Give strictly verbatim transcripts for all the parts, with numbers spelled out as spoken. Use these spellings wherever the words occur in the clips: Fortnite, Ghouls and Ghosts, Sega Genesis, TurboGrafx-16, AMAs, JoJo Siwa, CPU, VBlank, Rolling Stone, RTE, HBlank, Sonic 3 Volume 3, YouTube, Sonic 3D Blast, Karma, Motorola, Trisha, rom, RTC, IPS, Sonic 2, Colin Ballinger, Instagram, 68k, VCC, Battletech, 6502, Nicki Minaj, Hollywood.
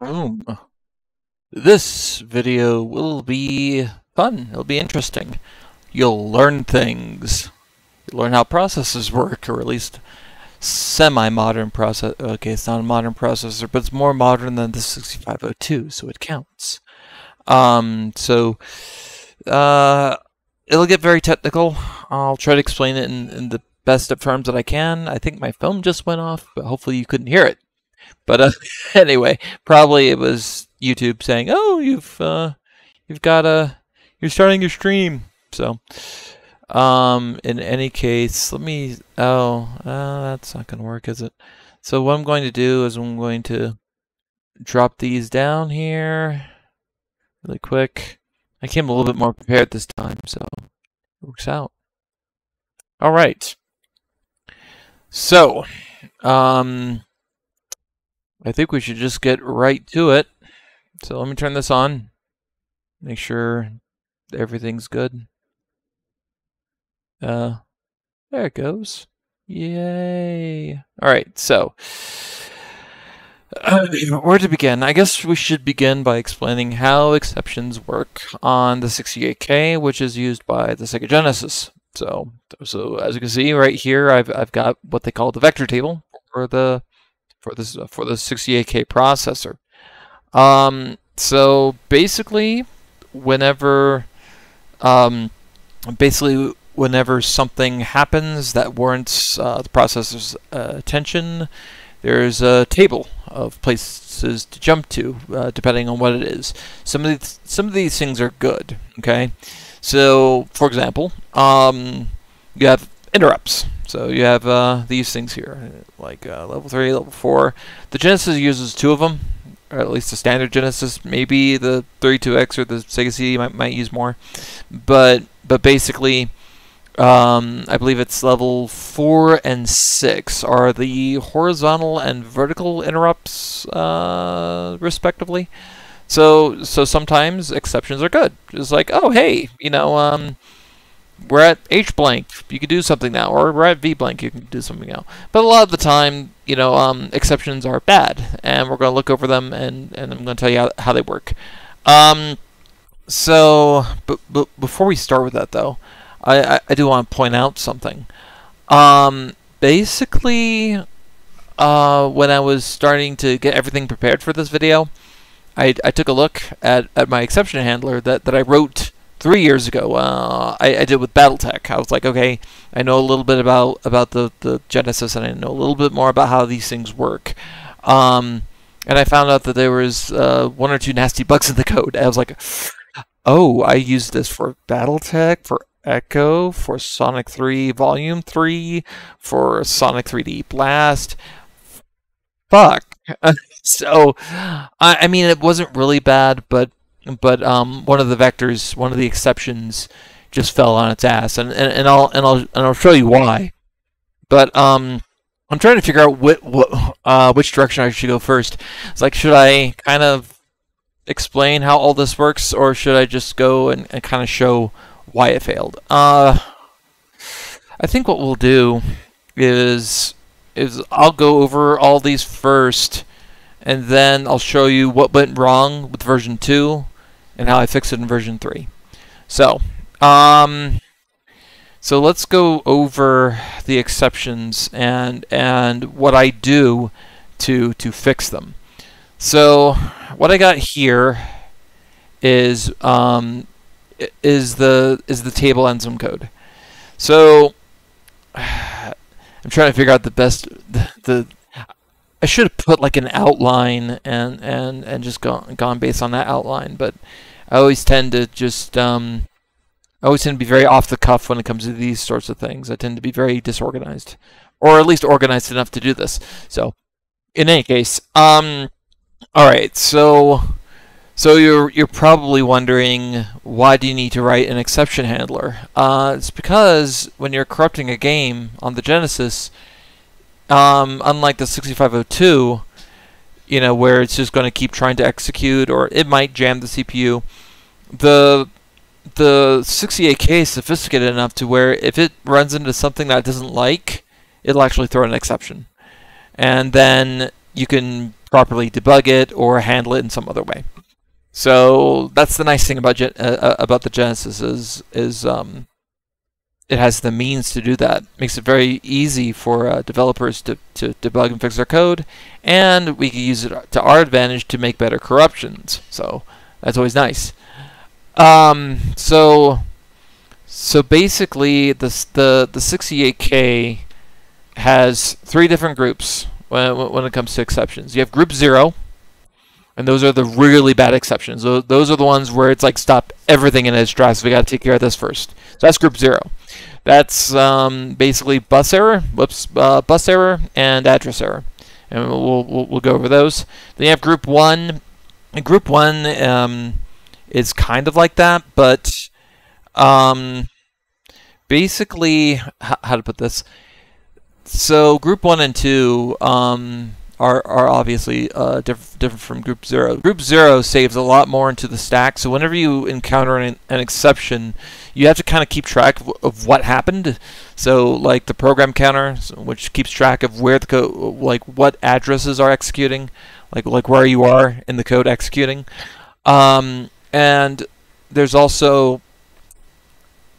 room. This video will be fun. It'll be interesting. You'll learn things. You'll learn how processors work, or at least semi-modern process. Okay, it's not a modern processor, but it's more modern than the sixty-five oh two, so it counts. Um, so uh, it'll get very technical. I'll try to explain it in, in the best of terms that I can. I think my phone just went off, but hopefully you couldn't hear it. But uh, anyway, probably it was YouTube saying, "Oh, you've uh, you've got a you're starting your stream." So, um, in any case, let me. Oh, uh, that's not going to work, is it? So what I'm going to do is I'm going to drop these down here really quick. I came a little bit more prepared this time, so it works out. All right. So, um. I think we should just get right to it. So let me turn this on. Make sure everything's good. Uh, there it goes. Yay. All right, so uh, where to begin? I guess we should begin by explaining how exceptions work on the sixty-eight K, which is used by the Sega Genesis. So, so as you can see right here, I've, I've got what they call the vector table for the for this uh, for the sixty-eight K processor. Um, so basically whenever um, basically whenever something happens that warrants uh, the processor's uh, attention, there's a table of places to jump to uh, depending on what it is. Some of these, some of these things are good, okay? So for example, um, you have interrupts. So you have uh, these things here, like uh, level three, level four. The Genesis uses two of them, or at least the standard Genesis. Maybe the thirty-two X or the Sega C D might, might use more. But but basically, um, I believe it's level four and six are the horizontal and vertical interrupts, uh, respectively. So so sometimes exceptions are good. It's like, oh hey, you know. Um, We're at H blank, you can do something now, or we're at V blank, you can do something now. But a lot of the time, you know, um, exceptions are bad, and we're going to look over them, and, and I'm going to tell you how, how they work. Um, so, but, but before we start with that, though, I, I, I do want to point out something. Um, basically, uh, when I was starting to get everything prepared for this video, I, I took a look at, at my exception handler that, that I wrote three years ago, uh, I, I did with Battletech. I was like, okay, I know a little bit about about the, the Genesis, and I know a little bit more about how these things work. Um, and I found out that there was uh, one or two nasty bugs in the code. I was like, oh, I used this for Battletech, for Echo, for Sonic three Volume three, for Sonic three D Blast. Fuck. So, I, I mean, it wasn't really bad, but But um, one of the vectors, one of the exceptions, just fell on its ass, and and, and I'll and I'll and I'll show you why. But um, I'm trying to figure out what what uh, which direction I should go first. It's like, should I kind of explain how all this works, or should I just go and, and kind of show why it failed? Uh, I think what we'll do is is I'll go over all these first, and then I'll show you what went wrong with version two. And how I fixed it in version three. So, um, so let's go over the exceptions and and what I do to to fix them. So, what I got here is um, is the is the table and some code. So, I'm trying to figure out the best the. the I should have put like an outline and and and just gone gone based on that outline, but I always tend to just um, I always tend to be very off the cuff when it comes to these sorts of things. I tend to be very disorganized, or at least organized enough to do this. So, in any case, um, all right. So, so you're you're probably wondering, why do you need to write an exception handler? Uh, it's because when you're corrupting a game on the Genesis, Um, unlike the sixty-five oh two, you know, where it's just going to keep trying to execute, or it might jam the C P U, the the sixty-eight K is sophisticated enough to where if it runs into something that it doesn't like, it'll actually throw an exception, and then you can properly debug it or handle it in some other way. So that's the nice thing about Gen uh, about the Genesis is is um, it has the means to do that. Makes it very easy for uh, developers to to debug and fix their code, and we can use it to our advantage to make better corruptions. So that's always nice. Um, so so basically, the the the sixty-eight K has three different groups when, when it comes to exceptions. You have group zero, and those are the really bad exceptions. Those, those are the ones where it's like, stop everything in its tracks. We got to take care of this first. So that's group zero. That's um, basically bus error, whoops, uh, bus error, and address error, and we'll, we'll we'll go over those. Then you have group one. And group one um, is kind of like that, but um, basically, how to put this? So group one and two um, are, are obviously uh, diff different from group zero. Group zero saves a lot more into the stack, so whenever you encounter an, an exception, you have to kind of keep track of, of what happened. So like the program counter, which keeps track of where the code, like what addresses are executing, like like where you are in the code executing. Um, and there's also,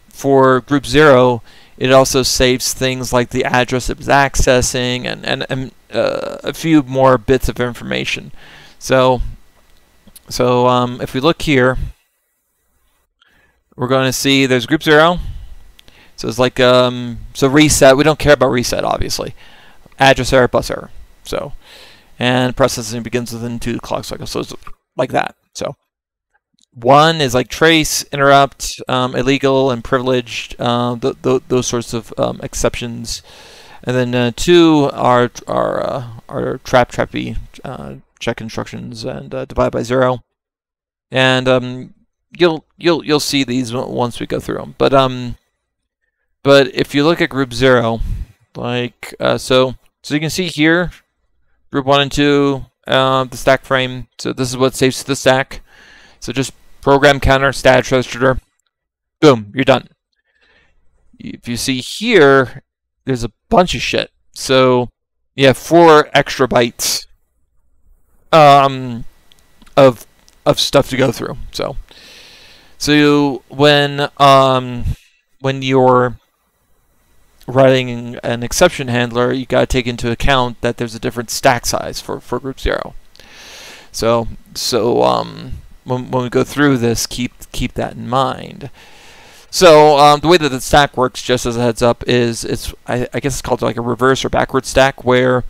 for group zero, it also saves things like the address it was accessing and, and, and uh, a few more bits of information. So so um, if we look here, we're going to see there's group zero. So it's like, um, so reset, we don't care about reset, obviously. Address error, bus error. So, and processing begins within two clock cycles. So it's like that. So one is like trace, interrupt, um, illegal, and privileged, uh, th th those sorts of um, exceptions, and then uh, two are are uh, are trap, trappy, uh, check instructions, and uh, divide by zero, and um, you'll you'll you'll see these once we go through them. But um, but if you look at group zero, like uh, so, so you can see here, group one and two, uh, the stack frame. So this is what saves to the stack. So just program counter, status register, boom, you're done. If you see here, there's a bunch of shit. So you have four extra bytes um, of of stuff to go through. So so you, when um, when you're writing an exception handler, you gotta take into account that there's a different stack size for for group zero. So so um. When, when we go through this, keep keep that in mind. So um, the way that the stack works, just as a heads up, is it's I, I guess it's called like a reverse or backward stack, where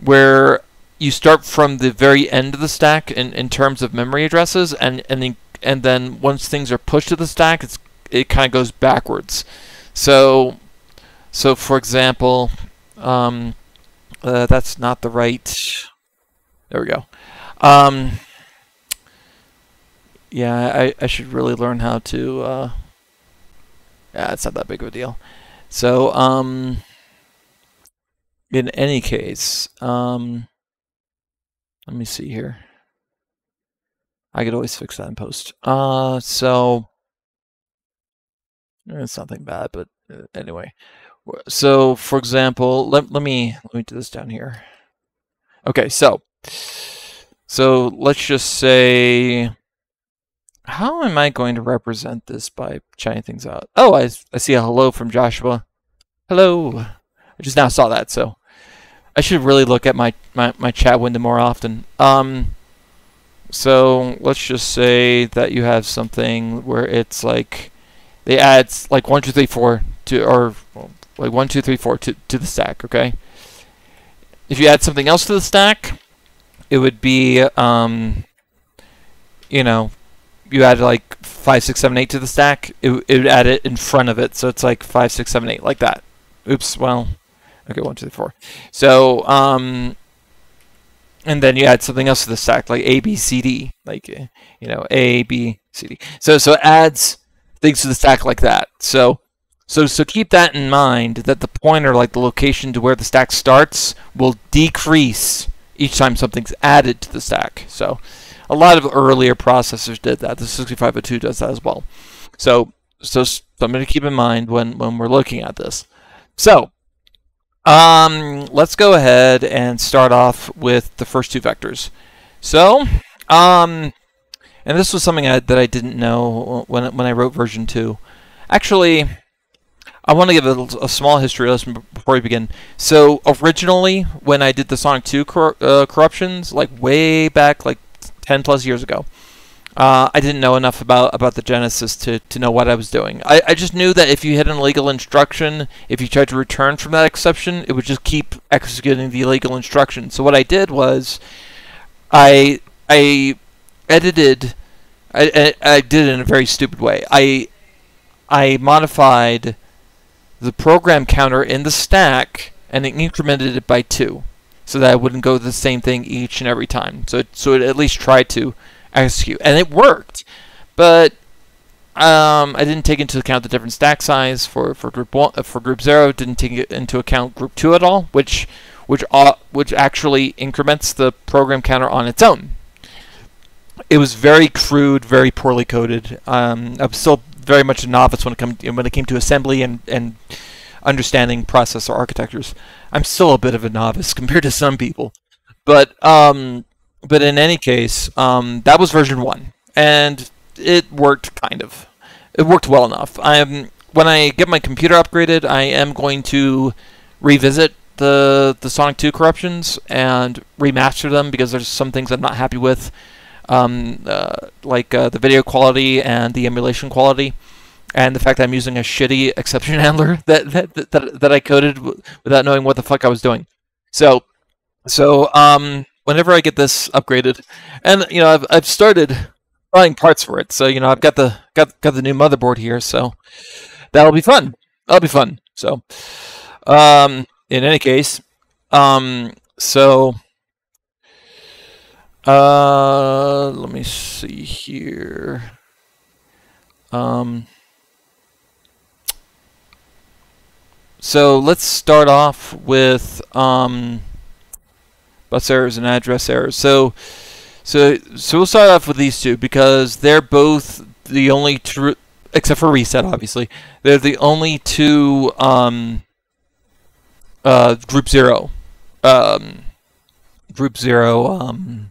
where you start from the very end of the stack in, in terms of memory addresses, and and then, and then once things are pushed to the stack, it's it kind of goes backwards. So so for example, um, uh, that's not the right. There we go. Um, Yeah, I, I should really learn how to, uh, yeah, it's not that big of a deal. So, um, in any case, um, let me see here. I could always fix that in post. Uh, so, it's nothing bad, but anyway. So, for example, let, let me, let me do this down here. Okay, so, so let's just say, how am I going to represent this by checking things out? Oh, I, I see a hello from Joshua. Hello. I just now saw that, so I should really look at my, my, my chat window more often. Um, so let's just say that you have something where it's like they add like one, two, three, four to, or like one, two, three, four to, to the stack, okay? If you add something else to the stack, it would be, um, you know, you add like five, six, seven, eight to the stack, it, it would add it in front of it, so it's like five, six, seven, eight, like that. Oops. Well, okay, one, two, three, four. So, um, and then you add something else to the stack, like A, B, C, D, like you know, A, B, C, D. So, so it adds things to the stack like that. So, so, so keep that in mind, that the pointer, like the location to where the stack starts, will decrease each time something's added to the stack. So. A lot of earlier processors did that. The sixty-five oh two does that as well. So, so something to keep in mind when when we're looking at this. So, Um, let's go ahead and start off with the first two vectors. So, um, and this was something I, that I didn't know when, when I wrote version two. Actually, I want to give a, a small history lesson before we begin. So, originally, when I did the Sonic two cor uh, corruptions, like way back, like ten plus years ago, Uh, I didn't know enough about, about the Genesis to, to know what I was doing. I, I just knew that if you hit an illegal instruction, if you tried to return from that exception, it would just keep executing the illegal instruction. So what I did was, I I edited, I, I, I did it in a very stupid way. I I modified the program counter in the stack and it incremented it by two, so that I wouldn't go to the same thing each and every time. So it, so it at least tried to execute, and it worked, but um, I didn't take into account the different stack size for for group one, for group zero. Didn't take it into account group two at all, which which uh, which actually increments the program counter on its own. It was very crude, very poorly coded. Um, I'm still very much a novice when it come when it came to assembly and and understanding processor architectures. I'm still a bit of a novice compared to some people, but. Um, But in any case, um, that was version one, and it worked kind of. It worked well enough. I'm when I get my computer upgraded, I am going to revisit the the Sonic two corruptions and remaster them because there's some things I'm not happy with, um, uh, like uh, the video quality and the emulation quality, and the fact that I'm using a shitty exception handler that that that, that, that I coded w without knowing what the fuck I was doing. So, so um. Whenever I get this upgraded, and you know I've I've started buying parts for it, so you know I've got the got got the new motherboard here, so that'll be fun. That'll be fun. So, um, in any case, um, so uh, let me see here. Um, so let's start off with um. bus errors and address errors. So, so, so we'll start off with these two because they're both the only true, except for reset, obviously. They're the only two um, uh, group zero, um, group zero. Um,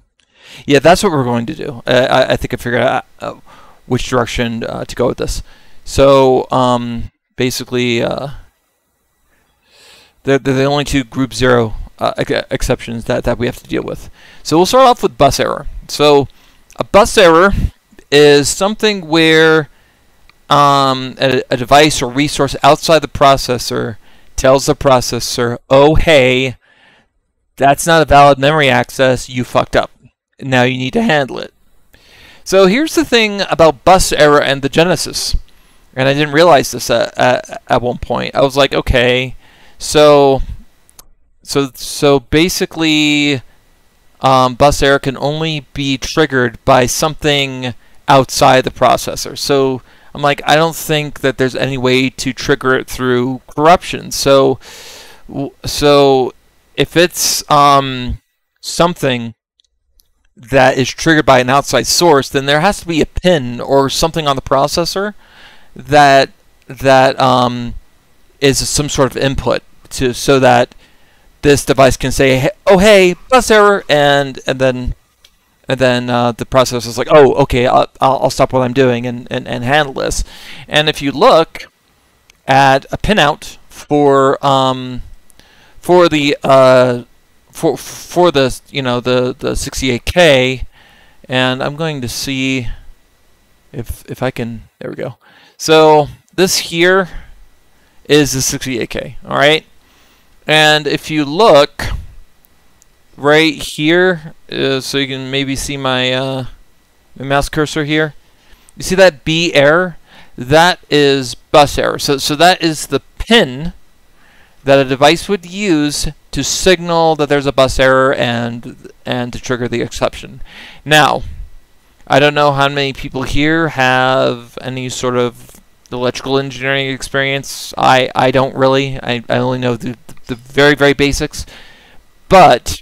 yeah, that's what we're going to do. I, I think I figured out uh, which direction uh, to go with this. So um, basically, uh, they're, they're the only two group zero. Uh, exceptions that, that we have to deal with. So we'll start off with bus error. So a bus error is something where um, a, a device or resource outside the processor tells the processor, oh hey, that's not a valid memory access, you fucked up. Now you need to handle it. So here's the thing about bus error and the Genesis. And I didn't realize this at, at, at one point. I was like, okay, so So so basically, um, bus error can only be triggered by something outside the processor. So I'm like, I don't think that there's any way to trigger it through corruption. So so if it's um, something that is triggered by an outside source, then there has to be a pin or something on the processor that that um, is some sort of input to so that this device can say, "Oh hey, bus error," and and then and then uh, the processor is like, "Oh okay, I'll I'll stop what I'm doing and, and and handle this." And if you look at a pinout for um for the uh for for the you know the the sixty-eight K, and I'm going to see if if I can. There we go. So this here is the sixty-eight K. All right. And if you look right here, uh, so you can maybe see my, uh, my mouse cursor here, you see that B error? That is bus error. So, so that is the pin that a device would use to signal that there's a bus error and, and to trigger the exception. Now, I don't know how many people here have any sort of electrical engineering experience. I, I don't really. I, I only know the the very, very basics, but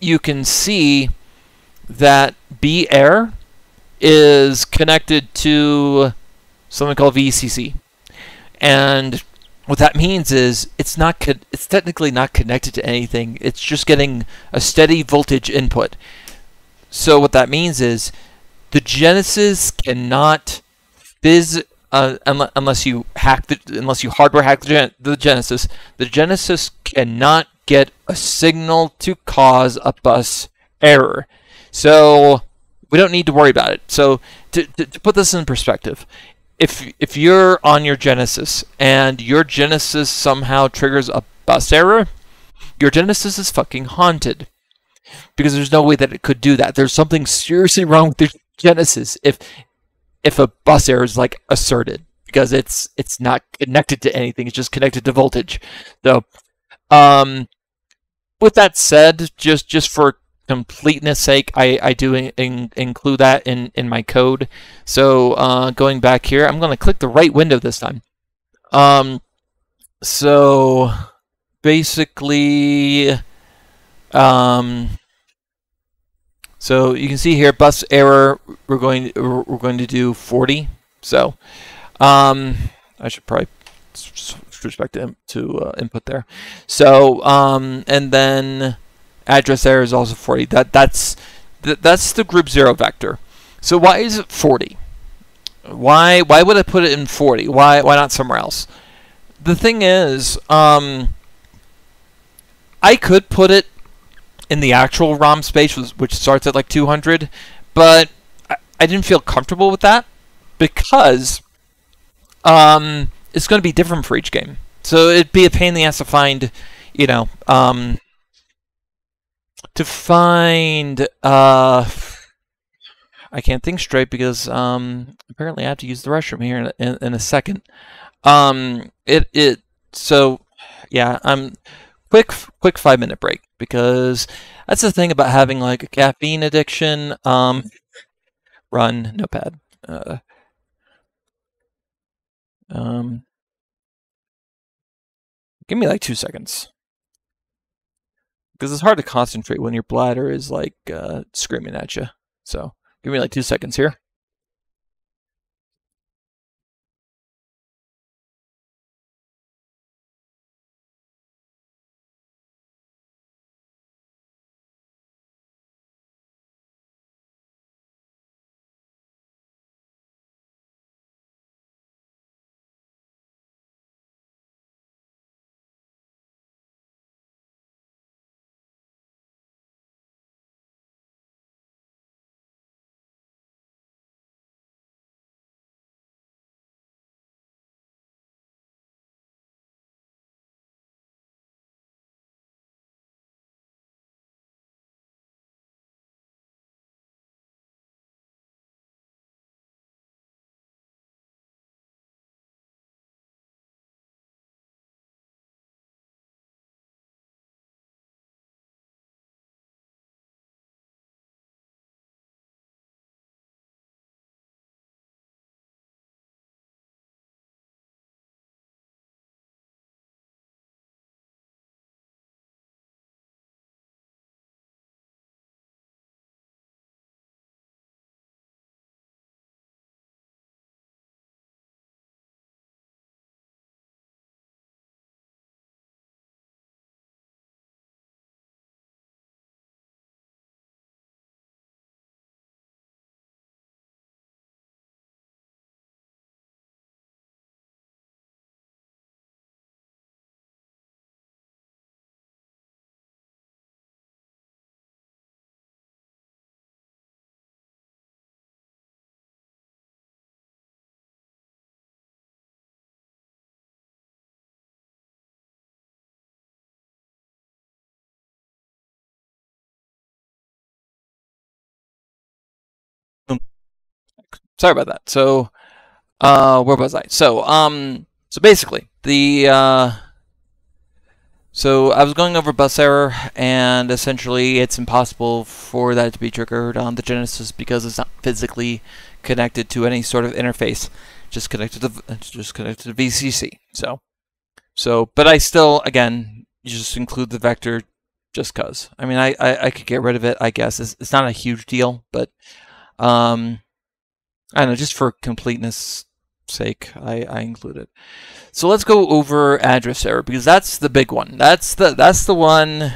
you can see that B error is connected to something called V C C, and what that means is it's not co it's technically not connected to anything. It's just getting a steady voltage input. So what that means is the Genesis cannot phys uh, un unless you hack the unless you hardware hack the, gen the Genesis. The Genesis cannot get a signal to cause a bus error. So we don't need to worry about it. So to, to, to put this in perspective, if if you're on your Genesis and your Genesis somehow triggers a bus error, your Genesis is fucking haunted, because there's no way that it could do that. There's something seriously wrong with the Genesis if if a bus error is like asserted, because it's it's not connected to anything. It's just connected to voltage. So, um, with that said, just just for completeness sake, I, I do in, in, include that in, in my code. So uh, going back here, I'm going to click the right window this time. Um, so basically, um, so you can see here, bus error, we're going, we're going to do forty. So um, I should probably switch back to, to uh, input there. So, um, and then address error is also forty. That that's that, that's the group zero vector. So why is it forty? Why why would I put it in forty? Why why not somewhere else? The thing is, um, I could put it in the actual ROM space, which starts at like two hundred, but I, I didn't feel comfortable with that because um, it's going to be different for each game. So it'd be a pain in the ass to find, you know. Um, To find, uh, I can't think straight because um, apparently I have to use the restroom here in, in, in a second. Um, it it so yeah. I'm quick quick five minute break, because that's the thing about having like a caffeine addiction. Um, run notepad. Uh, um, give me like two seconds. Because it's hard to concentrate when your bladder is like uh, screaming at you. So give me like two seconds here. Sorry about that. So, uh, where was I? So, um, so basically, the uh, so I was going over bus error, and essentially, it's impossible for that to be triggered on the Genesis because it's not physically connected to any sort of interface. Just connected to just connected to V C C. So, so, but I still, again, you just include the vector, just cause. I mean, I I, I could get rid of it, I guess. It's, it's not a huge deal, but um. I don't know, just for completeness sake, I, I include it. So let's go over address error, because that's the big one. That's the that's the one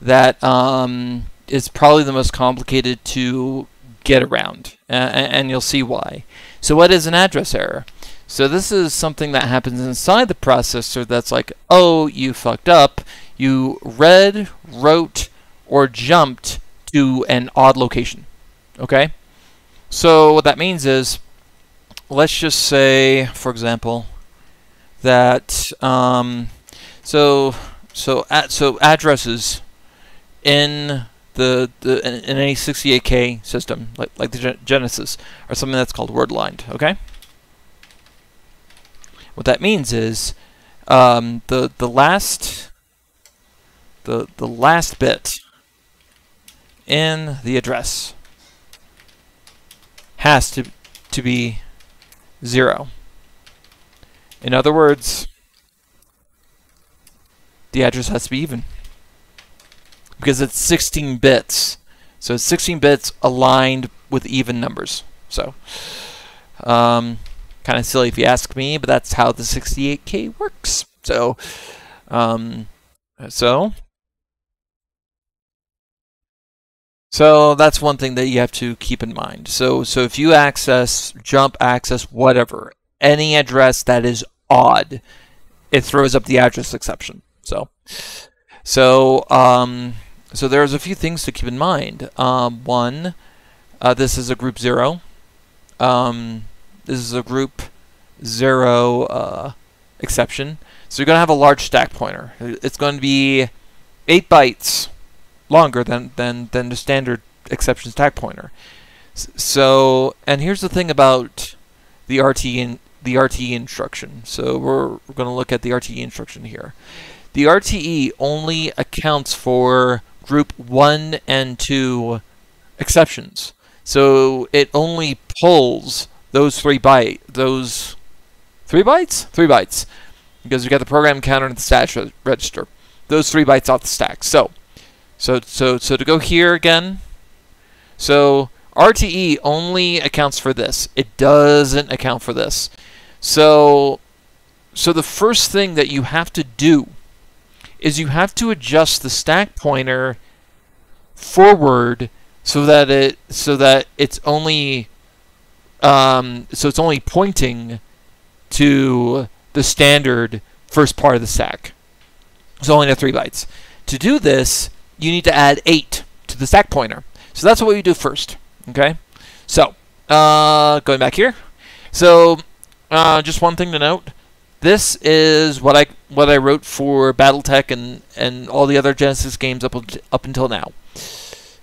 that um, is probably the most complicated to get around, uh, and you'll see why. So what is an address error? So this is something that happens inside the processor that's like, oh, you fucked up. You read, wrote, or jumped to an odd location. Okay? So what that means is, let's just say, for example, that um, so so at, so addresses in the, the in, in any sixty-eight K system, like like the Gen Genesis, are something that's called word lined. Okay. What that means is um, the the last the the last bit in the address has to to be zero. In other words, the address has to be even, because it's sixteen bits. So it's sixteen bits aligned with even numbers. So um, kind of silly if you ask me, but that's how the sixty-eight K works. So um, so So that's one thing that you have to keep in mind. So so if you access, jump, access, whatever, any address that is odd, it throws up the address exception. So so um, so there's a few things to keep in mind. Um, one, uh, this is a group zero. Um, this is a group zero uh, exception. So you're going to have a large stack pointer. It's going to be eight bytes longer than, than, than the standard exception stack pointer. So, and here's the thing about the R T E, in, the R T E instruction. So we're, we're going to look at the R T E instruction here. The R T E only accounts for group one and two exceptions. So it only pulls those three bytes, those three bytes? Three bytes. Because we've got the program counter and the stash register. Those three bytes off the stack. So, So so so to go here again. So R T E only accounts for this. It doesn't account for this. So so the first thing that you have to do is you have to adjust the stack pointer forward so that it so that it's only um, so it's only pointing to the standard first part of the stack. It's only at three bytes. To do this, you need to add eight to the stack pointer. So that's what you do first, okay? So, uh, going back here. So, uh, just one thing to note. This is what I what I wrote for Battletech and, and all the other Genesis games up, up until now.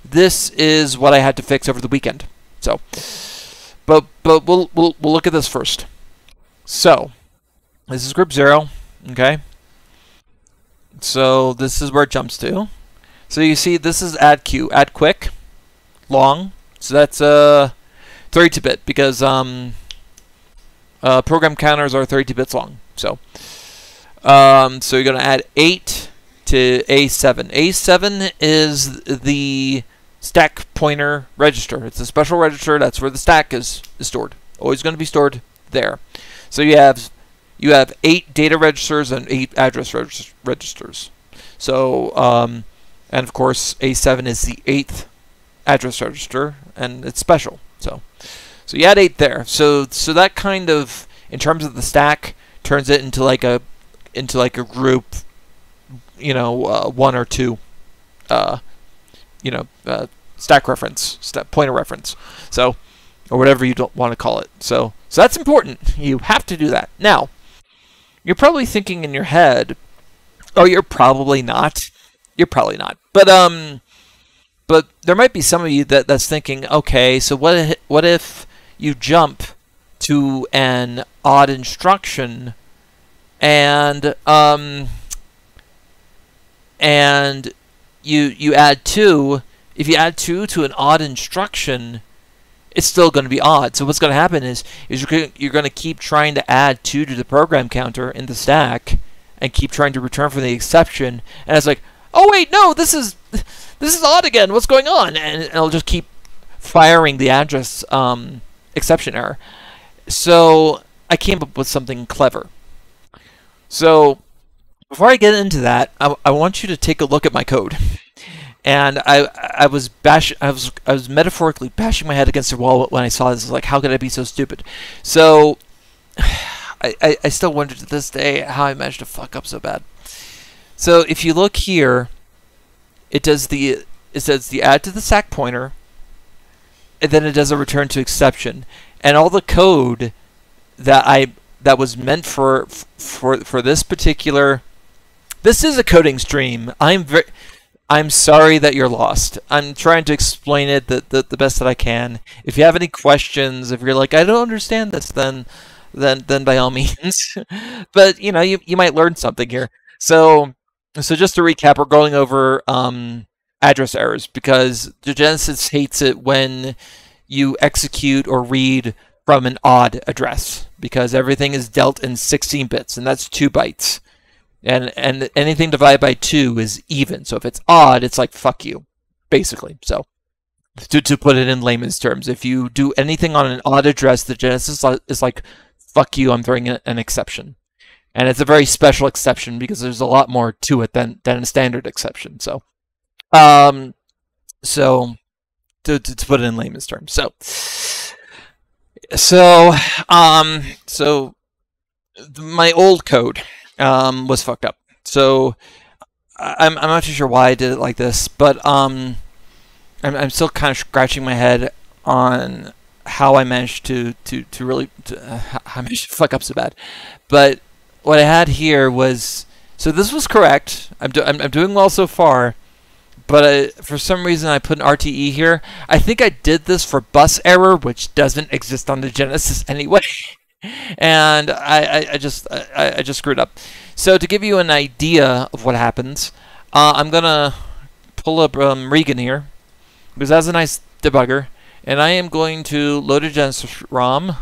This is what I had to fix over the weekend. So, but but we'll, we'll, we'll look at this first. So, this is group zero, okay? So, this is where it jumps to. So you see, this is add Q, add quick, long. So that's uh, thirty-two bit because um, uh, program counters are thirty-two bits long. So, um, so you're going to add eight to A seven. A seven is the stack pointer register. It's a special register. That's where the stack is, is stored. Always going to be stored there. So you have you have eight data registers and eight address reg registers. So um, and of course, A seven is the eighth address register, and it's special. So, so you add eight there. So, so that kind of, in terms of the stack, turns it into like a, into like a group, you know, uh, one or two, uh, you know, uh, stack reference, stack pointer reference. So, or whatever you don't want to call it. So, so that's important. You have to do that. Now, you're probably thinking in your head, oh, you're probably not. You're probably not, but um, but there might be some of you that that's thinking, okay, so what if, what if you jump to an odd instruction, and um, and you you add two. If you add two to an odd instruction, it's still going to be odd. So what's going to happen is is you're you're going to keep trying to add two to the program counter in the stack, and keep trying to return for the exception, and it's like, oh wait, no, this is this is odd again. What's going on? And it'll just keep firing the address um, exception error. So I came up with something clever. So before I get into that, I, I want you to take a look at my code. And I, I was bash, I was, I was metaphorically bashing my head against the wall when I saw this. I was like, how could I be so stupid? So I, I, I still wonder to this day how I managed to fuck up so bad. So if you look here, it does the, it says the add to the stack pointer, and then it does a return to exception, and all the code that I that was meant for for for this particular. This is a coding stream. I'm very. I'm sorry that you're lost. I'm trying to explain it the, the, the best that I can. If you have any questions, if you're like, I don't understand this, then then then by all means. But you know, you, you might learn something here. So so just to recap, we're going over um, address errors because the Genesis hates it when you execute or read from an odd address because everything is dealt in sixteen bits, and that's two bytes. And and anything divided by two is even. So if it's odd, it's like, fuck you, basically. So to, to put it in layman's terms, if you do anything on an odd address, the Genesis is like, fuck you, I'm throwing an exception. And it's a very special exception because there's a lot more to it than, than a standard exception. So um, so to, to, to put it in layman's terms. So, so, um, so my old code... Um, was fucked up. So I'm, I'm not too sure why I did it like this, but um, I'm, I'm still kind of scratching my head on how I managed to to to really to, uh, how I managed to fuck up so bad. But what I had here was, so this was correct. I'm do, I'm, I'm doing well so far, but I, for some reason I put an R T E here. I think I did this for bus error, which doesn't exist on the Genesis anyway. And I, I, I just I, I just screwed up. So to give you an idea of what happens, uh, I'm gonna pull up um, Regan here because that's a nice debugger, and I am going to load a Genesis ROM,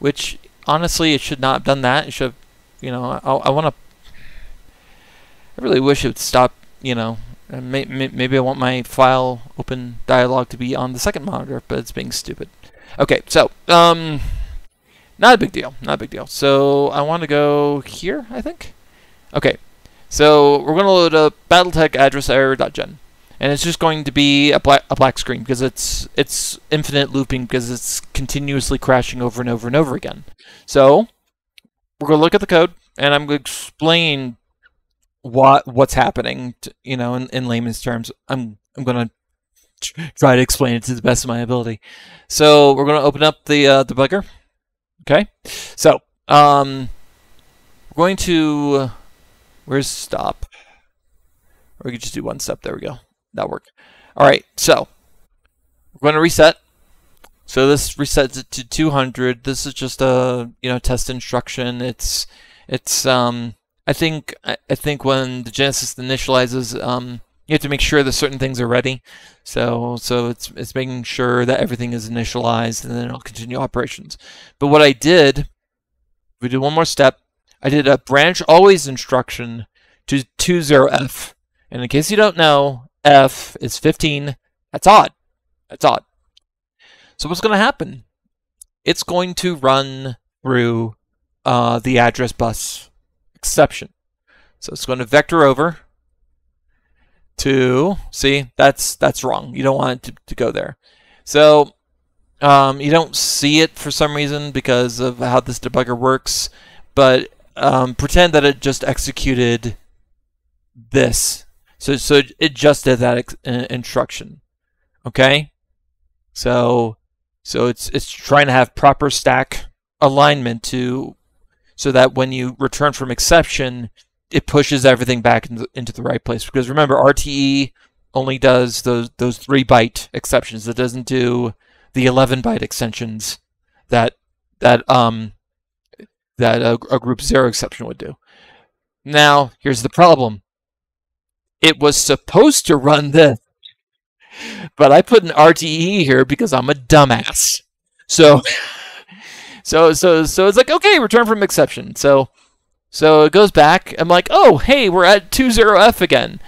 which honestly it should not have done that. It should have, you know, I, I want to. I really wish it would stop. You know, may, may, maybe I want my file open dialog to be on the second monitor, but it's being stupid. Okay, so um. Not a big deal, not a big deal. So I want to go here, I think. Okay, so we're going to load up Battletech address error.gen, and it's just going to be a black a black screen because it's it's infinite looping because it's continuously crashing over and over and over again. So we're going to look at the code, and I'm going to explain what what's happening. To, you know, in, in layman's terms, I'm I'm going to try to explain it to the best of my ability. So we're going to open up the uh, debugger. Okay, so um, we're going to uh, where's stop? Or we could just do one step. There we go. That'll work. All right, so we're going to reset. So this resets it to two hundred. This is just a you know test instruction. It's it's um I think I, I think when the Genesis initializes, um, you have to make sure that certain things are ready. So so it's it's making sure that everything is initialized, and then it'll continue operations. But what I did, we do one more step. I did a branch always instruction to two zero F. And in case you don't know, F is fifteen. That's odd. That's odd. So what's going to happen? It's going to run through uh, the address bus exception. So it's going to vector over. To see that's that's wrong. You don't want it to, to go there. So um, you don't see it for some reason because of how this debugger works. But um, pretend that it just executed this. So so it just did that ex instruction. Okay. So so it's it's trying to have proper stack alignment to so that when you return from exception. It pushes everything back into the right place because remember R T E only does those those three byte exceptions. It doesn't do the eleven byte extensions that that um that a, a group zero exception would do. Now here's the problem. It was supposed to run this, but I put an R T E here because I'm a dumbass. So so so so it's like okay, return from exception. So. So it goes back. I'm like, oh, hey, we're at two zero F again.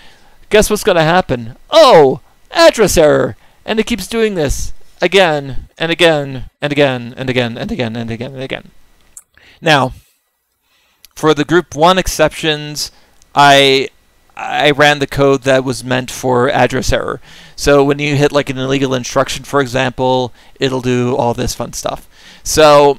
Guess what's going to happen? Oh, address error. And it keeps doing this again and again and again and again and again and again and again. Now, for the group one exceptions, I I ran the code that was meant for address error. So when you hit like an illegal instruction, for example, it'll do all this fun stuff. So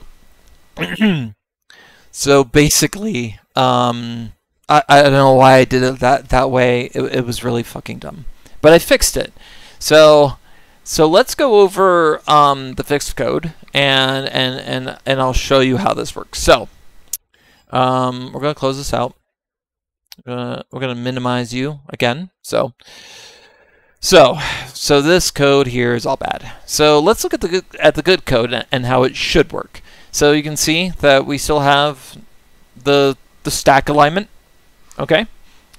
so basically, um, I, I don't know why I did it that, that way. It, it was really fucking dumb. But I fixed it. So so let's go over um, the fixed code, and, and, and, and I'll show you how this works. So um, we're going to close this out. Uh, we're going to minimize you again. So, so, so this code here is all bad. So let's look at the good, at the good code and how it should work. So you can see that we still have the the stack alignment. Okay,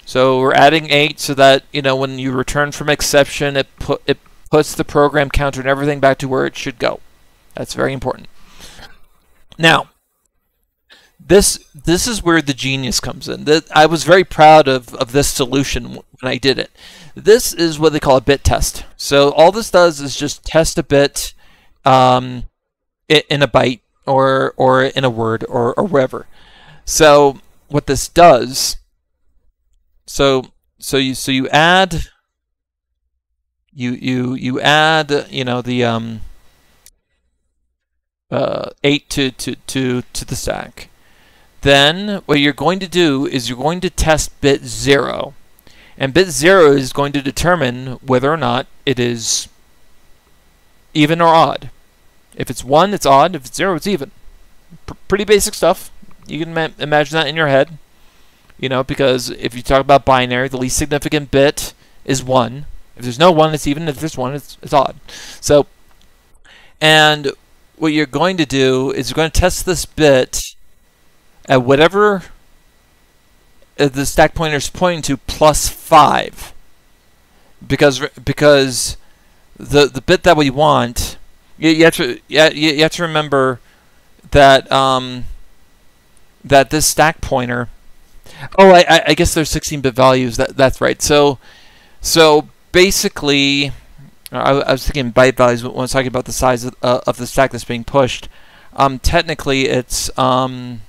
so we're adding eight so that, you know, when you return from exception, it put it puts the program counter and everything back to where it should go. That's very important. Now, This this is where the genius comes in. That I was very proud of, of this solution when I did it. This is what they call a bit test. So all this does is just test a bit um, in a byte or or in a word or, or wherever. So what this does, so so you so you add you you you add you know the um, uh, eight to to to to the stack. Then what you're going to do is you're going to test bit zero, and bit zero is going to determine whether or not it is even or odd. If it's one, it's odd. If it's zero, it's even. P- pretty basic stuff. You can ma- imagine that in your head, you know, because if you talk about binary, the least significant bit is one. If there's no one, it's even. If there's one, it's, it's odd. So, and what you're going to do is you're going to test this bit at whatever the stack pointer is pointing to plus five, because because the the bit that we want, you, you have to you, you have to remember that um, that this stack pointer. Oh, I I guess there's sixteen bit values. That that's right. So so basically, I, I was thinking byte values when I was talking about the size of uh, of the stack that's being pushed. Um, technically, it's um.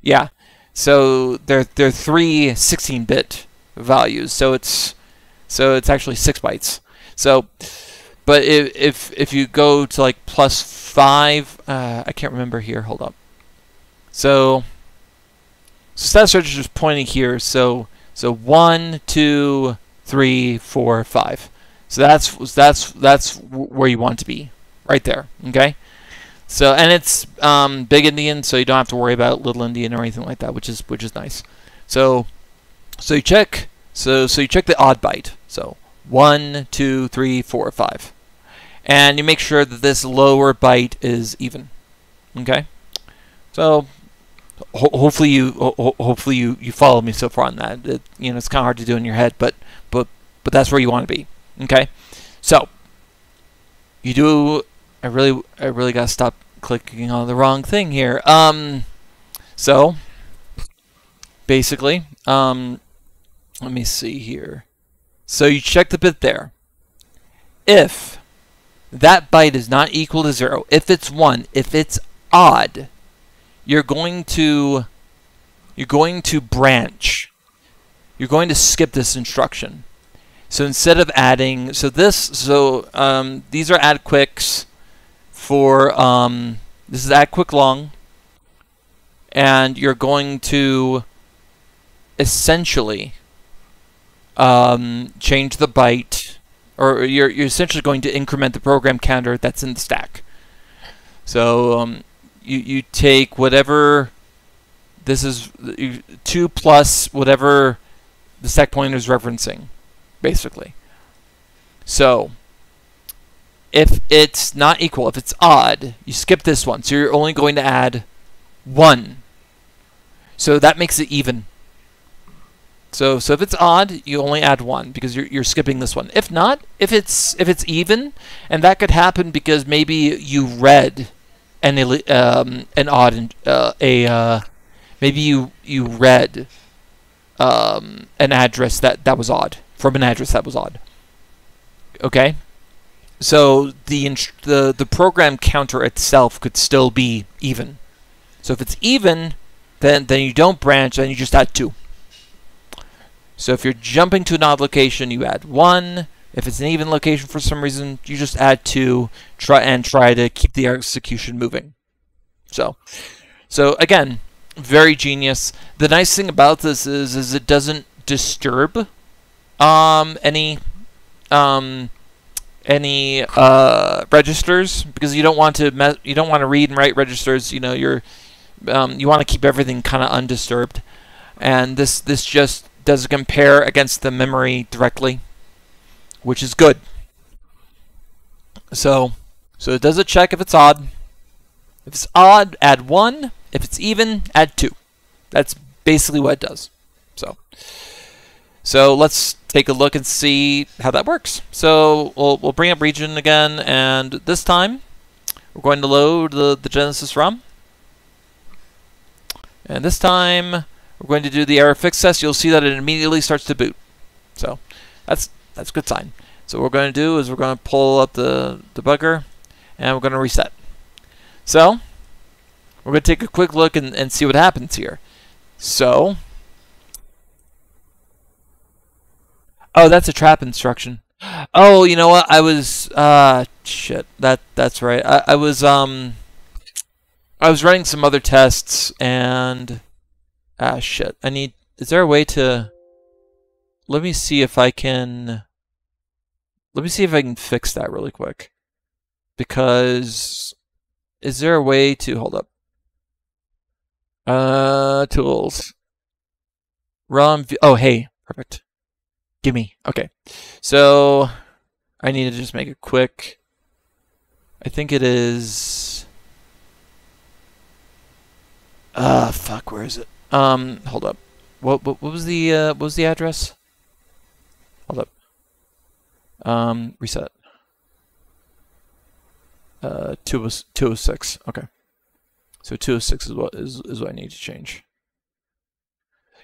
Yeah, so there there are three sixteen bit values, so it's so it's actually six bytes. So, but if if if you go to like plus five, uh, I can't remember here. Hold up. So, so status register is pointing here. So so one, two, three, four, five. So that's that's that's where you want to be, right there. Okay. So, and it's um, big Indian, so you don't have to worry about little Indian or anything like that, which is which is nice. So, so you check, so so you check the odd byte. So one, two, three, four, five, and you make sure that this lower byte is even. Okay. So, ho hopefully you ho hopefully you you follow me so far on that. It, you know, it's kind of hard to do in your head, but but but that's where you want to be. Okay. So, you do. I really, I really gotta stop clicking on the wrong thing here. Um, so basically, um, let me see here. So you check the bit there. If that byte is not equal to zero, if it's one, if it's odd, you're going to, you're going to branch. You're going to skip this instruction. So instead of adding, so this, so um, these are add quicks. For um, this is add quick long, and you're going to essentially um, change the byte, or you're you're essentially going to increment the program counter that's in the stack. So um, you you take whatever this is, you, two plus whatever the stack pointer is referencing, basically. So, if it's not equal, if it's odd, you skip this one. So you're only going to add one. So that makes it even. So so if it's odd, you only add one because you're you're skipping this one. If not, if it's if it's even, and that could happen because maybe you read an um, an odd uh, a uh, maybe you you read um, an address that that was odd from an address that was odd. Okay. So the the the program counter itself could still be even. So if it's even, then, then you don't branch, and you just add two. So if you're jumping to an odd location, you add one. If it's an even location for some reason, you just add two try and try to keep the execution moving. So, so again, very genius. The nice thing about this is, is it doesn't disturb um, any um, any uh, registers, because you don't want to me you don't want to read and write registers. You know, you're um, you want to keep everything kind of undisturbed, and this this just does compare against the memory directly, which is good. So, so it does a check if it's odd. If it's odd, add one. If it's even, add two. That's basically what it does. So, so let's take a look and see how that works. So we'll we'll bring up region again, and this time we're going to load the the Genesis ROM. And this time, we're going to do the error fix test. You'll see that it immediately starts to boot. So that's that's a good sign. So what we're going to do is we're going to pull up the debugger, and we're going to reset. So we're going to take a quick look and, and see what happens here. So, oh, that's a trap instruction. Oh, you know what? I was uh shit. That that's right. I, I was um I was running some other tests and. Ah, shit. I need... Is there a way to... Let me see if I can... Let me see if I can fix that really quick. Because... Is there a way to... Hold up. Uh, tools. ROM... Oh, hey. Perfect. Gimme. Okay. So... I need to just make it quick. I think it is... Ah, uh, fuck. Where is it? Um, hold up. What what, what was the uh, what was the address? Hold up. Um, reset. Uh, two two oh six. Okay. So two oh six is what is is what I need to change.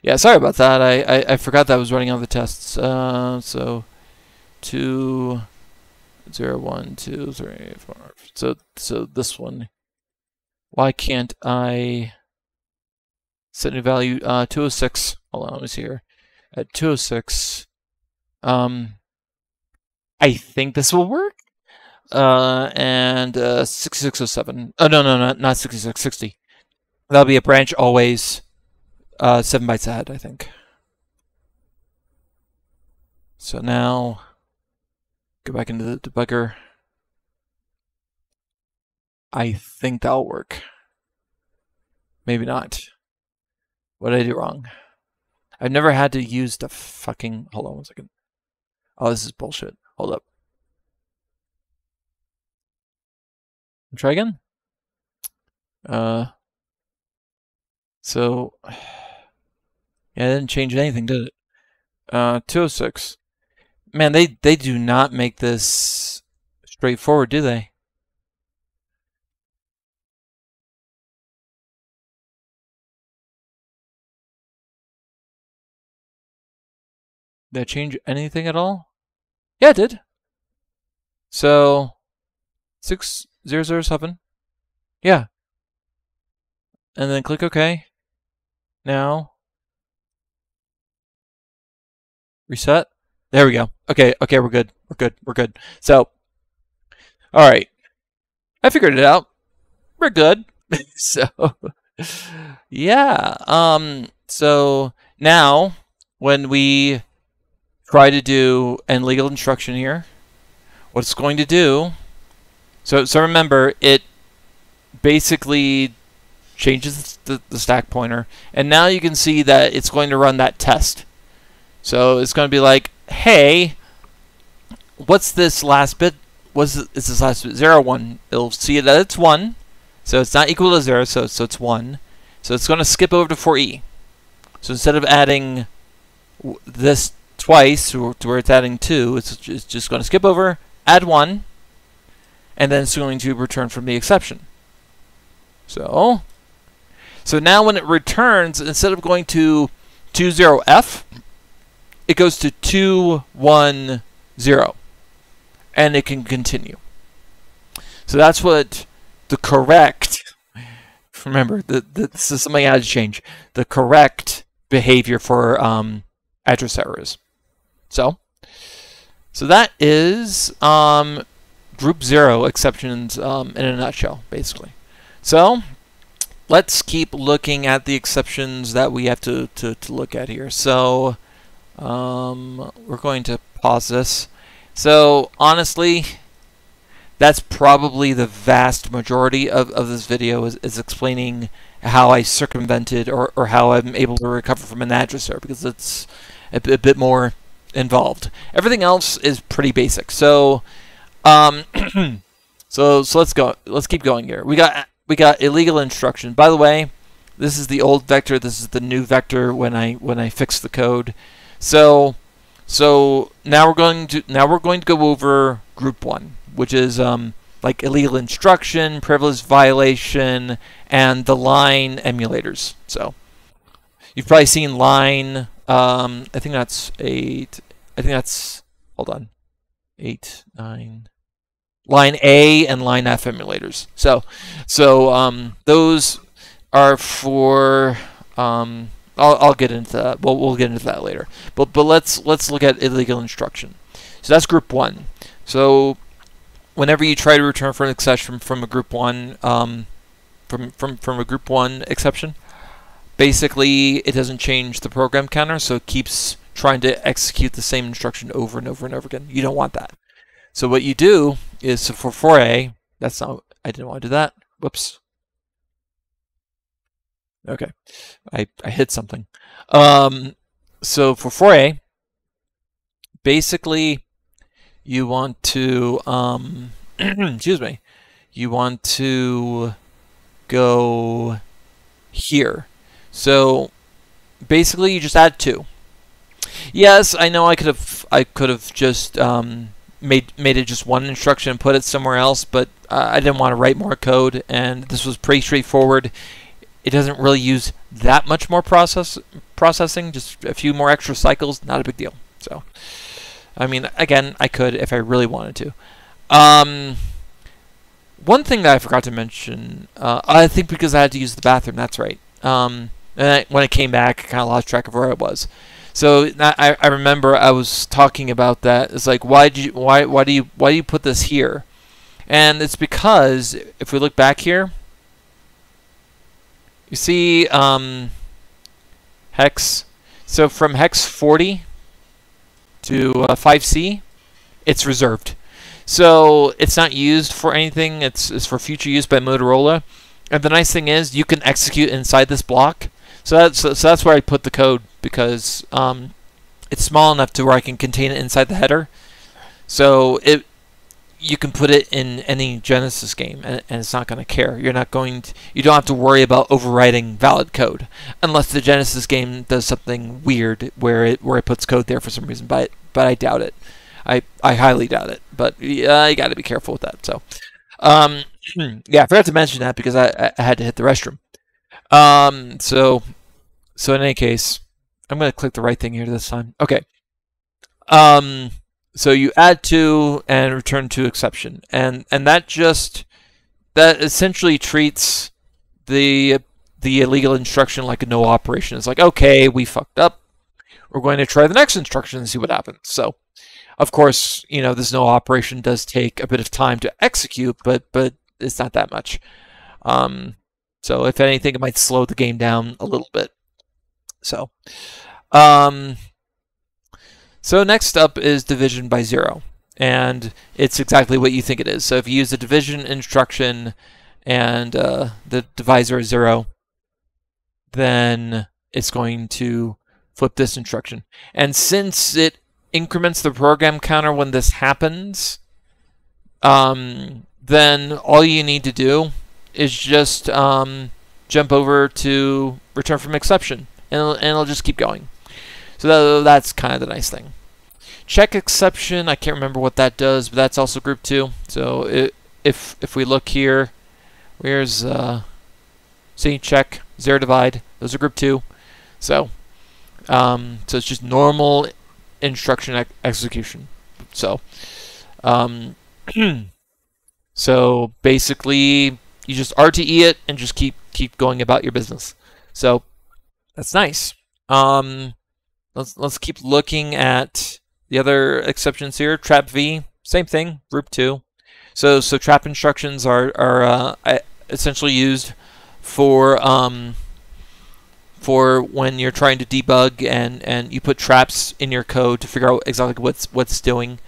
Yeah, sorry about that. I I, I forgot that I was running all the tests. Uh, so two zero one two three four. So so this one. Why can't I? Set new value, uh, two oh six, hold on, let me see here, at two oh six, um, I think this will work, uh, and, uh, sixty-six oh seven, oh, no, no, no, not sixty-six sixty, that'll be a branch always, uh, seven bytes ahead, I think. So now, go back into the debugger, I think that'll work, maybe not. What did I do wrong? I've never had to use the fucking... Hold on one second. Oh, this is bullshit. Hold up. Try again. Uh. So... Yeah, it didn't change anything, did it? Uh, two oh six. Man, they, they do not make this straightforward, do they? Did that change anything at all? Yeah, it did. So, six zero zero seven. Yeah. And then click OK. Now. Reset. There we go. Okay, okay, we're good. We're good. We're good. So, all right. I figured it out. We're good. So, yeah. Um. So, now, when we... try to do and legal instruction here. What it's going to do, so so remember, it basically changes the, the stack pointer, and now you can see that it's going to run that test. So it's going to be like, hey, what's this last bit? What's this, is this last bit zero one? It'll see that it's one, so it's not equal to zero, so so it's one. So it's going to skip over to four E. So instead of adding this twice, to where it's adding two, it's just going to skip over, add one, and then it's going to return from the exception. So, so now when it returns, instead of going to two zero F, it goes to two one zero, and it can continue. So that's what the correct remember, the, the, this is something I had to change. The correct behavior for um, address errors. So, so that is um, group zero exceptions um, in a nutshell, basically. So, let's keep looking at the exceptions that we have to, to, to look at here. So, um, we're going to pause this. So, honestly, that's probably the vast majority of, of this video is, is explaining how I circumvented or, or how I'm able to recover from an address error, because it's a, a bit more involved. Everything else is pretty basic. So, um, so so let's go. Let's keep going here. We got we got illegal instruction. By the way, this is the old vector. This is the new vector when I when I fix the code. So so now we're going to now we're going to go over group one, which is um, like illegal instruction, privilege violation, and the line emulators. So you've probably seen line. Um, I think that's eight. I think that's hold on, eight, nine, line A and line F emulators. So, so um, those are for. Um, I'll I'll get into that. Well, we'll get into that later. But but let's let's look at illegal instruction. So that's group one. So whenever you try to return for an exception from a group one, um, from from from a group one exception, basically it doesn't change the program counter, so it keeps trying to execute the same instruction over and over and over again. You don't want that. So what you do is, so for four A, that's not. I didn't want to do that. Whoops. Okay, I I hit something. Um, so for four A, basically, you want to, um, excuse me, you want to go here. So basically you just add two. Yes, I know I could have, I could have just um, made, made it just one instruction and put it somewhere else, but uh, I didn't want to write more code, and this was pretty straightforward. It doesn't really use that much more process processing, just a few more extra cycles, not a big deal. So, I mean, again, I could if I really wanted to. Um, one thing that I forgot to mention, uh, I think because I had to use the bathroom, that's right. Um, and I, when I came back, I kind of lost track of where I was. So I, I remember I was talking about that. It's like, why do you, why why do you why do you put this here? And it's because if we look back here, you see um, hex. So from hex forty. To uh, five C, it's reserved. So it's not used for anything. It's, it's for future use by Motorola. And the nice thing is you can execute inside this block. So that's, so that's where I put the code, because um, it's small enough to where I can contain it inside the header. So it, you can put it in any Genesis game, and, and it's not going to care. You're not going to, you don't have to worry about overwriting valid code, unless the Genesis game does something weird where it where it puts code there for some reason. But but I doubt it. I I highly doubt it. But yeah, you got to be careful with that. So um, yeah, I forgot to mention that because I I had to hit the restroom. Um, so so in any case, I'm going to click the right thing here this time. Okay. Um. So you add to and return to exception, and and that just that essentially treats the the illegal instruction like a no operation. It's like, okay, we fucked up. We're going to try the next instruction and see what happens. So, of course, you know, this no operation does take a bit of time to execute, but but it's not that much. Um, so if anything, it might slow the game down a little bit. So. Um, So next up is division by zero, and it's exactly what you think it is. So if you use the division instruction and uh, the divisor is zero, then it's going to flip this instruction. And since it increments the program counter when this happens, um, then all you need to do is just um, jump over to return from exception, and it'll, and it'll just keep going. So that's kind of the nice thing. Check exception, I can't remember what that does, but that's also group two. So it, if if we look here, where's uh, see check zero divide? Those are group two. So um, so it's just normal instruction ex execution. So um, so basically you just R T E it and just keep keep going about your business. So that's nice. Um, let's let's keep looking at the other exceptions here. Trap V, same thing. Group two. So so trap instructions are are uh, essentially used for um, for when you're trying to debug and and you put traps in your code to figure out exactly what's what's doing.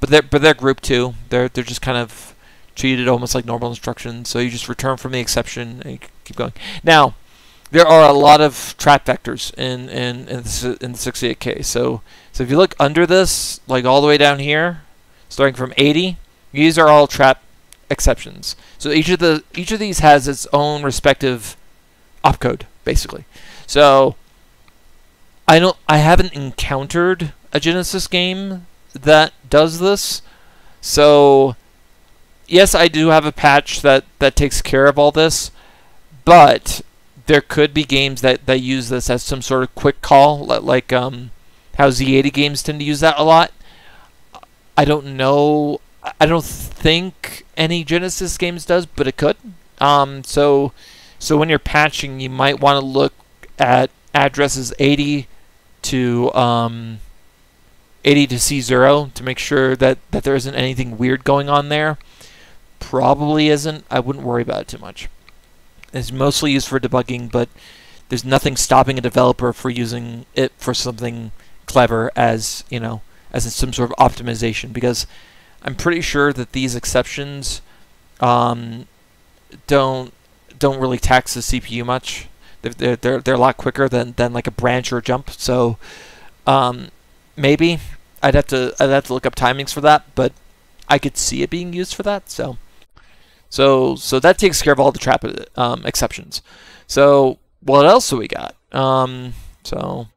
But they're but they're group two. They're they're just kind of treated almost like normal instructions. So you just return from the exception and you keep going. Now, there are a lot of trap vectors in in in the, in the sixty-eight K. So so if you look under this, like all the way down here, starting from eighty, these are all trap exceptions. So each of the each of these has its own respective opcode, basically. So I don't I haven't encountered a Genesis game that does this. So yes, I do have a patch that that takes care of all this, but there could be games that that use this as some sort of quick call, like um, how Z eighty games tend to use that a lot. I don't know. I don't think any Genesis games does, but it could. Um, so, so when you're patching, you might want to look at addresses eighty to um, eighty to C zero to make sure that that there isn't anything weird going on there. Probably isn't. I wouldn't worry about it too much. It's mostly used for debugging, but there's nothing stopping a developer for using it for something clever as, you know, as some sort of optimization, because I'm pretty sure that these exceptions um, don't don't really tax the C P U much. They're they're they're a lot quicker than than like a branch or a jump. So um, maybe I'd have to I'd have to look up timings for that, but I could see it being used for that. So. So so that takes care of all the trap um, exceptions. So what else do we got? Um, so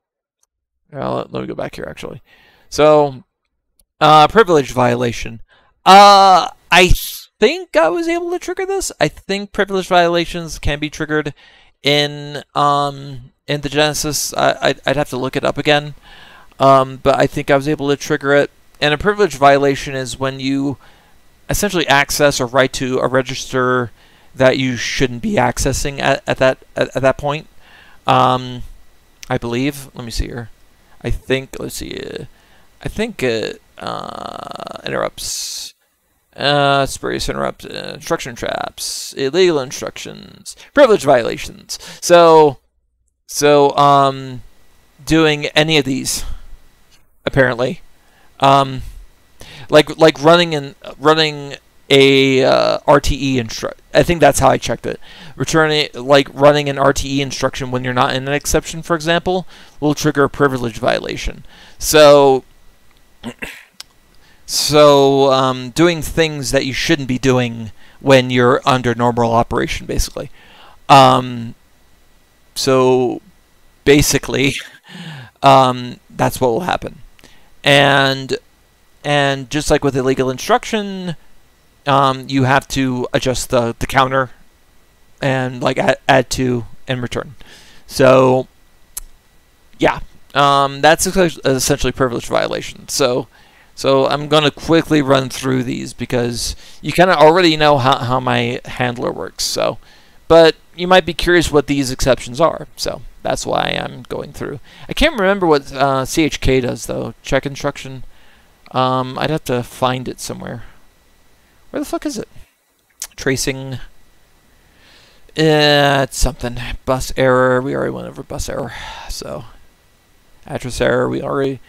uh, let me go back here actually. So uh, privilege violation. Uh, I think I was able to trigger this. I think privilege violations can be triggered in um, in the Genesis. I, I'd, I'd have to look it up again, um, but I think I was able to trigger it. And a privilege violation is when you essentially access or write to a register that you shouldn't be accessing at, at that at, at that point. Um, I believe. Let me see here. I think. Let's see. Uh, I think it uh, uh, interrupts, uh, spurious interrupts, uh, instruction traps, illegal instructions, privilege violations. So, so um, doing any of these, apparently. Um, Like like running and running a uh, R T E instruct. I think that's how I checked it. Returning like running an R T E instruction when you're not in an exception, for example, will trigger a privilege violation. So so um, doing things that you shouldn't be doing when you're under normal operation, basically. Um, so basically, um, that's what will happen, and. And just like with illegal instruction, um, you have to adjust the, the counter and like add, add to and return. So yeah, um, that's essentially privilege violation. So so I'm going to quickly run through these because you kind of already know how, how my handler works. So, but you might be curious what these exceptions are. So that's why I'm going through. I can't remember what uh, C H K does though. Check instruction. Um, I'd have to find it somewhere. Where the fuck is it? Tracing. Uh, it's something. Bus error. We already went over bus error. So, address error. We already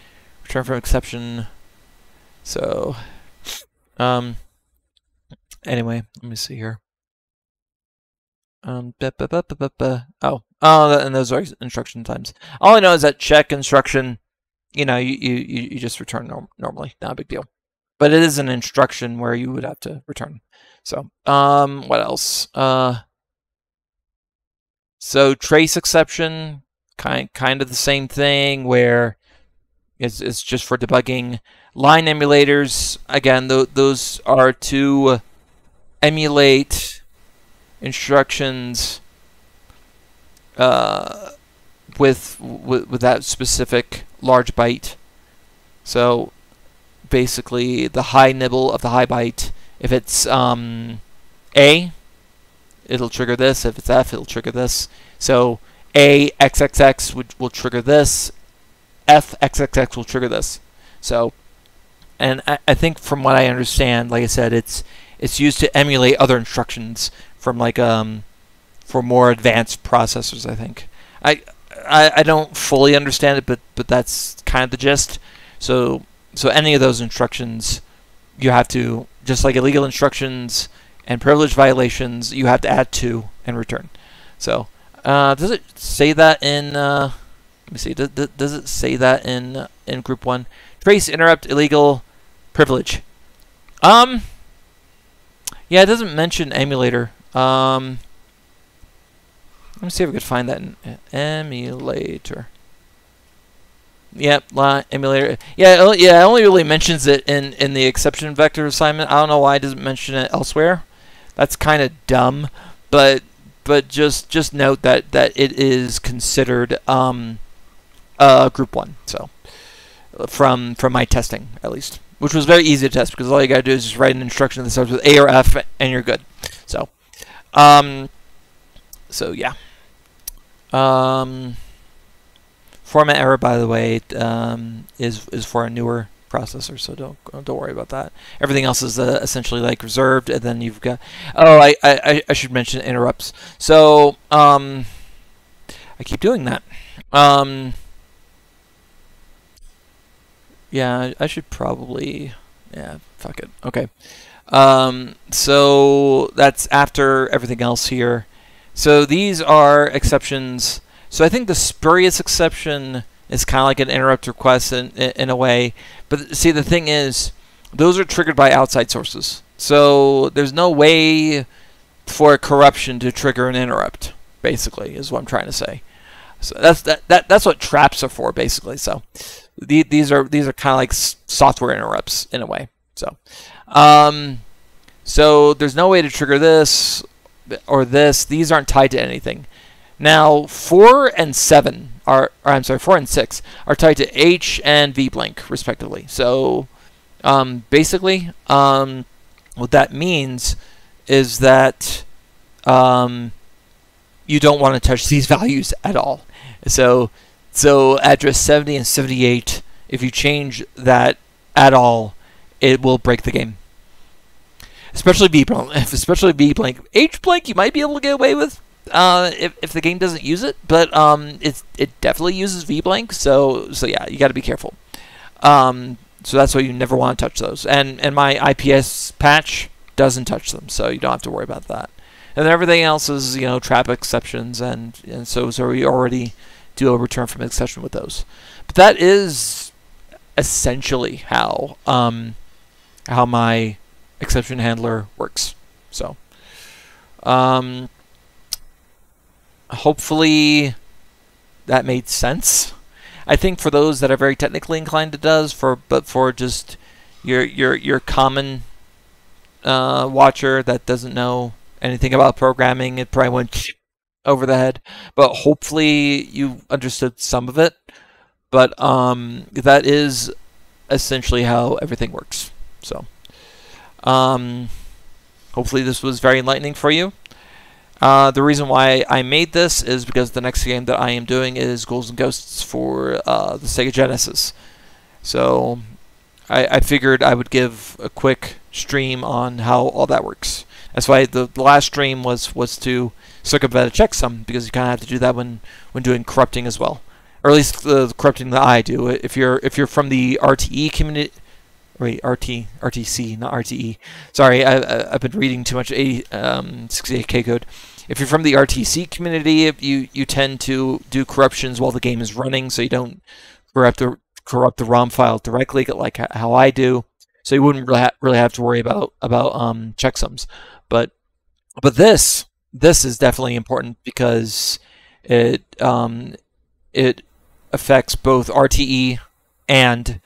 returned from exception. So, um, anyway, let me see here. Um, ba -ba -ba -ba -ba -ba. Oh, oh, and those are instruction times. All I know is that check instruction. You know, you, you, you just return norm normally, not a big deal. But it is an instruction where you would have to return. So, um, what else? Uh, so trace exception, kind, kind of the same thing where it's, it's just for debugging. Line emulators, again, th those are to emulate instructions uh, with, with, with that specific large byte. So basically the high nibble of the high byte, if it's um, A, it'll trigger this. If it's F, it'll trigger this. So A triple X would, will trigger this. F triple X will trigger this. So, and I, I think from what I understand, like I said, it's it's used to emulate other instructions from like um for more advanced processors. I think I I, I don't fully understand it, but but that's kind of the gist. So so any of those instructions, you have to, just like illegal instructions and privilege violations, you have to add to and return. So uh, does it say that in? Uh, let me see. Does, does it say that in in group one? Trace, interrupt, illegal, privilege. Um. Yeah, it doesn't mention emulator. Um. Let me see if I could find that in emulator. Yep, yeah, emulator. Yeah, yeah. It only really mentions it in in the exception vector assignment. I don't know why it doesn't mention it elsewhere. That's kind of dumb, but but just just note that that it is considered um, uh, group one. So. From from my testing, at least, which was very easy to test because all you gotta do is just write an instruction that starts with A or F, and you're good. So, um, so yeah. Um, format error, by the way, um, is is for a newer processor, so don't don't worry about that. Everything else is uh, essentially like reserved, and then you've got. Oh, I I, I should mention interrupts. So um, I keep doing that. Um. Yeah, I should probably, yeah, fuck it. Okay. Um, so that's after everything else here. So these are exceptions. So I think the spurious exception is kind of like an interrupt request in, in, in a way. But see, the thing is, those are triggered by outside sources. So there's no way for corruption to trigger an interrupt, basically, is what I'm trying to say. So that's, that, that, that's what traps are for, basically. So. The, these are these are kind of like software interrupts in a way. So, um, so there's no way to trigger this or this. These aren't tied to anything. Now, four and seven are, or I'm sorry, four and six are tied to H and V blank respectively. So, um, basically, um, what that means is that um, you don't want to touch these values at all. So. So address seventy and seventy-eight, if you change that at all, it will break the game. Especially B blank, especially B blank. H blank you might be able to get away with uh, if, if the game doesn't use it, but um, it, it definitely uses V blank, so so yeah, you got to be careful. Um, so that's why you never want to touch those. And, and my I P S patch doesn't touch them, so you don't have to worry about that. And then everything else is, you know, trap exceptions, and, and so, so we already... do a return from exception with those, but that is essentially how um, how my exception handler works. So, um, hopefully that made sense. I think for those that are very technically inclined, it does. For but for just your your your common uh, watcher that doesn't know anything about programming, it probably went. Over the head, but hopefully you understood some of it. But um, that is essentially how everything works. So, um, hopefully this was very enlightening for you. Uh, the reason why I made this is because the next game that I am doing is Ghouls and Ghosts for uh, the Sega Genesis. So, I, I figured I would give a quick stream on how all that works. That's why the last stream was was to circumvent a checksum, because you kind of have to do that when when doing corrupting as well, or at least the, the corrupting that I do. If you're if you're from the R T E community, wait, R T R T C, not R T E. Sorry, I, I, I've been reading too much um, sixty-eight K code. If you're from the R T C community, if you you tend to do corruptions while the game is running, so you don't corrupt the corrupt the ROM file directly, like how I do. So you wouldn't really, ha really have to worry about about um, checksums, but but this. This is definitely important because it um, it affects both R T E and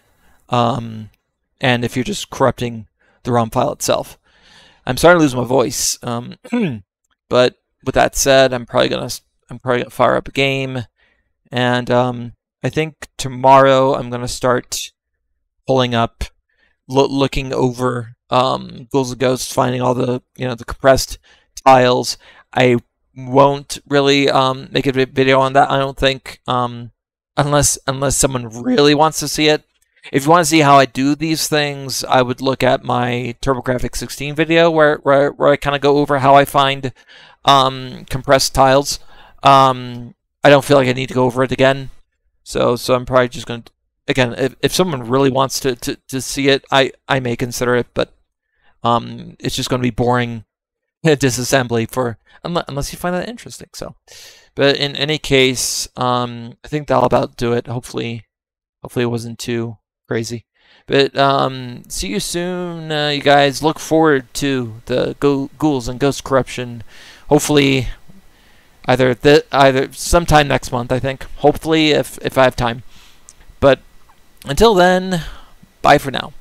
um, and if you're just corrupting the ROM file itself. I'm sorry to lose my voice, um, but with that said, I'm probably gonna I'm probably gonna fire up a game, and um, I think tomorrow I'm gonna start pulling up, lo looking over um, Ghouls and Ghosts, finding all the you know the compressed files. I won't really um, make a video on that, I don't think, um, unless unless someone really wants to see it. If you want to see how I do these things, I would look at my TurboGrafx sixteen video where, where, where I kind of go over how I find um, compressed tiles. Um, I don't feel like I need to go over it again. So so I'm probably just going to, again, if, if someone really wants to, to, to see it, I, I may consider it, but um, it's just going to be boring disassembly for, unless you find that interesting. So, but in any case, um, I think that'll about do it. Hopefully, hopefully it wasn't too crazy, but um, see you soon, uh, you guys. Look forward to the go Ghouls and Ghost corruption. Hopefully, either the either sometime next month. I think. Hopefully, if if I have time. But until then, bye for now.